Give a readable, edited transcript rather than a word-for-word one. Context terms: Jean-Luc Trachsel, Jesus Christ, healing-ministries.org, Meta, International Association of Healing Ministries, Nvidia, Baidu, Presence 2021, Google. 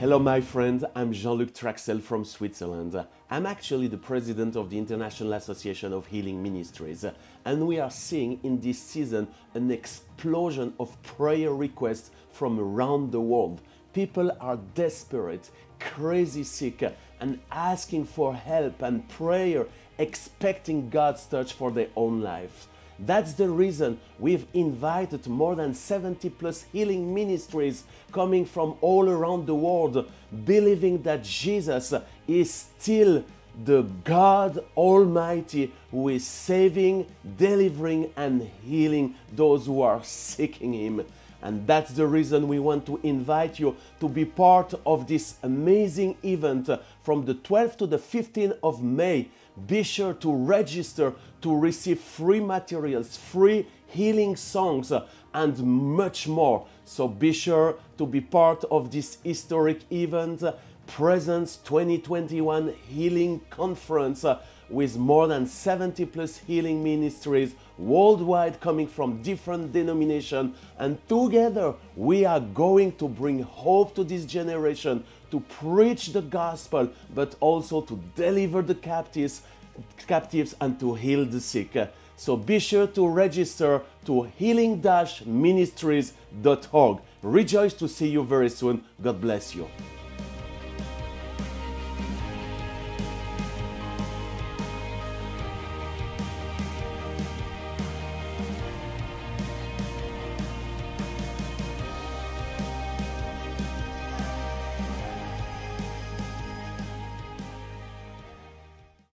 Hello my friend, I'm Jean-Luc Trachsel from Switzerland. I'm actually the president of the International Association of Healing Ministries, and we are seeing in this season an explosion of prayer requests from around the world. People are desperate, crazy sick, and asking for help and prayer, expecting God's touch for their own life. That's the reason we've invited more than 70+ healing ministries coming from all around the world, believing that Jesus is still the God Almighty who is saving, delivering and healing those who are seeking Him. And that's the reason we want to invite you to be part of this amazing event from the 12th to the 15th of May. Be sure to register to receive free materials, free healing songs and much more. So be sure to be part of this historic event, Presence 2021 Healing Conference, with more than 70+ healing ministries worldwide coming from different denominations, and together we are going to bring hope to this generation, to preach the gospel but also to deliver the captives and to heal the sick. So be sure to register to healing-ministries.org. Rejoice to see you very soon. God bless you.